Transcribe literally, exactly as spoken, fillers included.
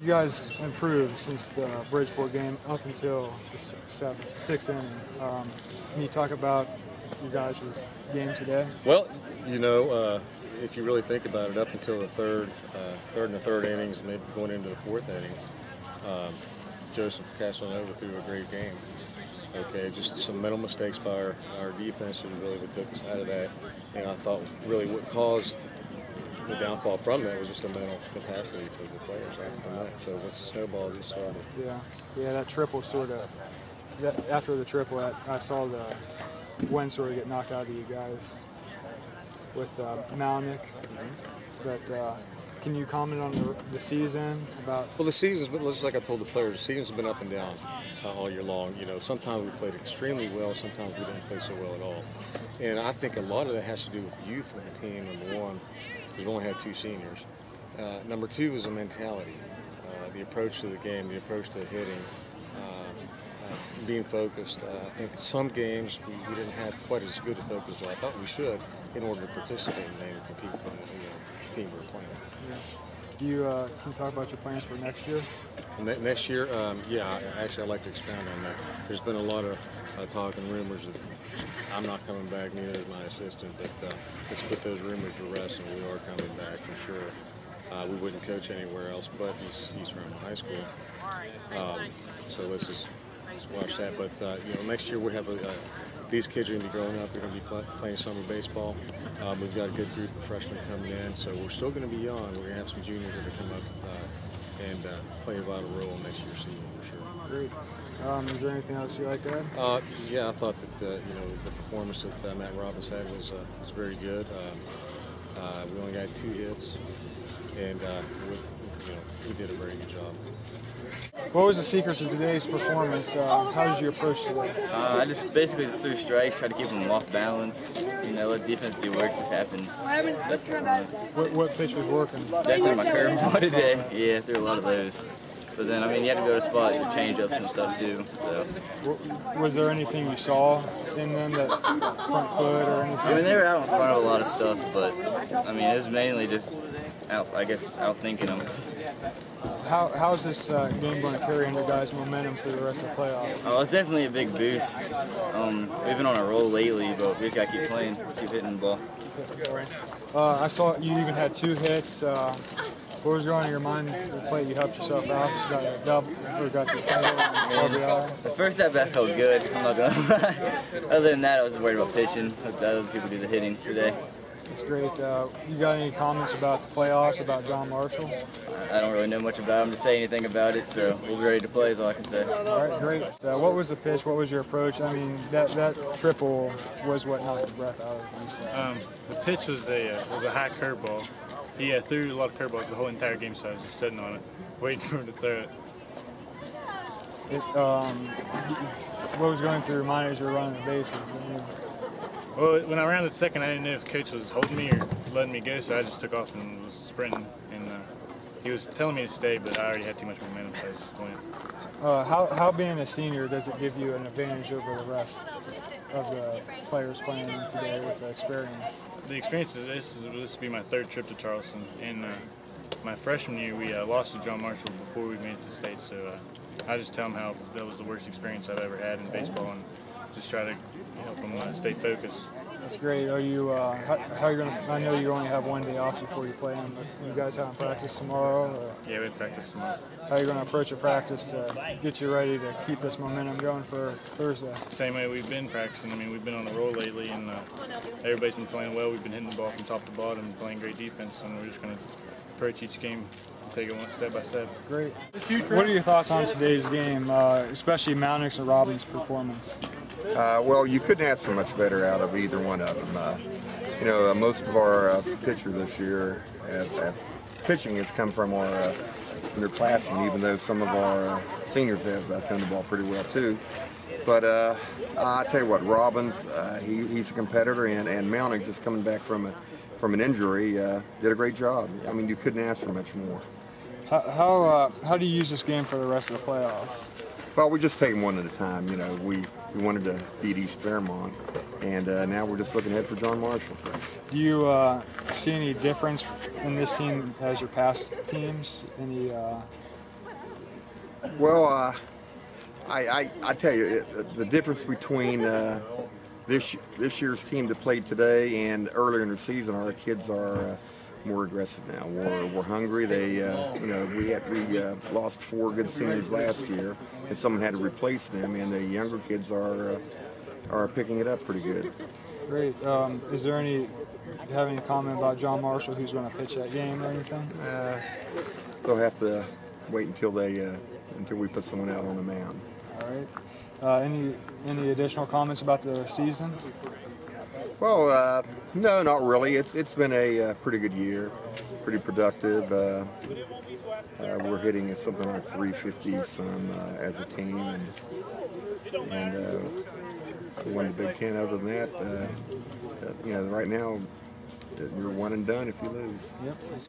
You guys improved since the Bridgeport game up until the seventh, sixth inning. Um, can you talk about you guys' game today? Well, you know, uh, if you really think about it, up until the third, uh, third and the third innings, maybe going into the fourth inning, um, Joseph Castanova threw a great game. Okay, just some mental mistakes by our, our defense that really took us out of that. And I thought really what caused the downfall from that was just the mental capacity of the players. Right? So once the snowballs, it started. Yeah, yeah, that triple sort of. That, after the triple, I, I saw the wind sort of get knocked out of you guys with uh, Malnick. But uh, can you comment on the, the season about? Well, the season's been just like I told the players. The season's been up and down uh, all year long. You know, sometimes we played extremely well. Sometimes we didn't play so well at all. And I think a lot of that has to do with youth in the team. Number one. We've only had two seniors. Uh, number two is the mentality, uh, the approach to the game, the approach to hitting, uh, uh, being focused. Uh, I think some games we, we didn't have quite as good a focus as I thought we should in order to participate in the game and compete with the team we were playing. Yeah. You uh, can talk about your plans for next year? Ne next year, um, yeah, actually I'd like to expound on that. There's been a lot of uh, talk and rumors that I'm not coming back, neither is my assistant, but uh, let's put those rumors to rest, and we are coming back for sure. Uh, we wouldn't coach anywhere else, but he's, he's from high school, um, so let's just, just watch that. But uh, you know, next year we have a, uh, these kids are going to be growing up. They're going to be play, playing summer baseball. Um, we've got a good group of freshmen coming in, so we're still going to be young. We're going to have some juniors that are come up uh, and uh, play a vital role in next year's season for sure. Great. Um, is there anything else you like to add? Uh, yeah, I thought that uh, you know the performance that uh, Matt Robbins had was uh, was very good. Um, uh, we only got two hits, and uh, we, you know, we did a very good job. What was the secret to today's performance? Uh, how did you approach today? Uh, I just basically just threw strikes, tried to keep them off balance. You know, let defense do work. Just happened. What, what pitch was working? Definitely my curveball today. Yeah, threw a lot of those. But then, I mean, you had to go to a spot, you could change ups and stuff too. So, was there anything you saw in them, that front foot or anything? I mean, they were out in front of a lot of stuff, but I mean, it was mainly just out, I guess, out thinking them. How how is this uh, game going to carry into guys' momentum for the rest of the playoffs? Oh, it's definitely a big boost. Um, we've been on a roll lately, but we just got to keep playing, keep hitting the ball. Uh, I saw you even had two hits. Uh, What was going on in your mind? The play you helped yourself out, you got a double, or got the single. The first at bat felt good. I'm not gonna lie. Other than that, I was worried about pitching. Let the other people do the hitting today. That's great. Uh, you got any comments about the playoffs? About John Marshall? I don't really know much about him to say anything about it, so we'll be ready to play. Is all I can say. All right, great. Uh, what was the pitch? What was your approach? I mean, that that triple was what knocked the breath out of me. Um, the pitch was a uh, was a high curveball. Yeah, threw a lot of curveballs the whole entire game, so I was just sitting on it, waiting for him to throw it. it um, what was going through your mind as you were running the bases? I mean, well, when I rounded second, I didn't know if Coach was holding me or letting me go, so I just took off and was sprinting. And uh, he was telling me to stay, but I already had too much momentum, so I just went. Uh, how, how being a senior, does it give you an advantage over the rest of the players playing today with the experience? The experience of this is this will be my third trip to Charleston, and uh, my freshman year we uh, lost to John Marshall before we made it to state. So uh, I just tell them how that was the worst experience I've ever had in baseball, and just try to help them uh, stay focused. That's great. Are you? Uh, how, how are you gonna? I know you only have one day off before you play them, but you guys haven't practiced tomorrow? Or? Yeah, we have practice tomorrow. How are you going to approach a practice to get you ready to keep this momentum going for Thursday? Same way we've been practicing. I mean, we've been on a roll lately, and uh, everybody's been playing well. We've been hitting the ball from top to bottom, playing great defense, and we're just going to approach each game and take it one step by step. Great. What are your thoughts on today's game, uh, especially Malnick's and Robbins' performance? Uh, well, you couldn't ask for much better out of either one of them. Uh, you know, uh, most of our uh, pitcher this year at, at pitching has come from our uh, underclassmen, even though some of our uh, seniors have uh, thrown the ball pretty well too. But uh, I tell you what, Robbins, uh, he, he's a competitor, and, and Malnick, just coming back from a, from an injury, uh, did a great job. I mean, you couldn't ask for much more. How how, uh, how do you use this game for the rest of the playoffs? Well, we just take them one at a time. You know, we we wanted to beat East Fairmont, and uh, now we're just looking ahead for John Marshall. Do you uh, see any difference in this team as your past teams? Any uh, Well, uh, I, I I tell you it, the difference between uh, this this year's team that played today and earlier in the season, our kids are uh, more aggressive now. We're, we're hungry. They uh, you know we had, we uh, lost four good seniors last year, and someone had to replace them. And the younger kids are uh, are picking it up pretty good. Great. Um, is there any? Do you have any comment about John Marshall, who's going to pitch that game or anything? Uh, they'll have to wait until they uh, until we put someone out on the mound. All right. Uh, any any additional comments about the season? Well, uh, no, not really. It's it's been a uh, pretty good year, pretty productive. Uh, uh, we're hitting at something like three fifty some uh, as a team, and and uh, we won the Big Ten. Other than that, uh, uh, you know, right now. You're one and done if you lose. Yep.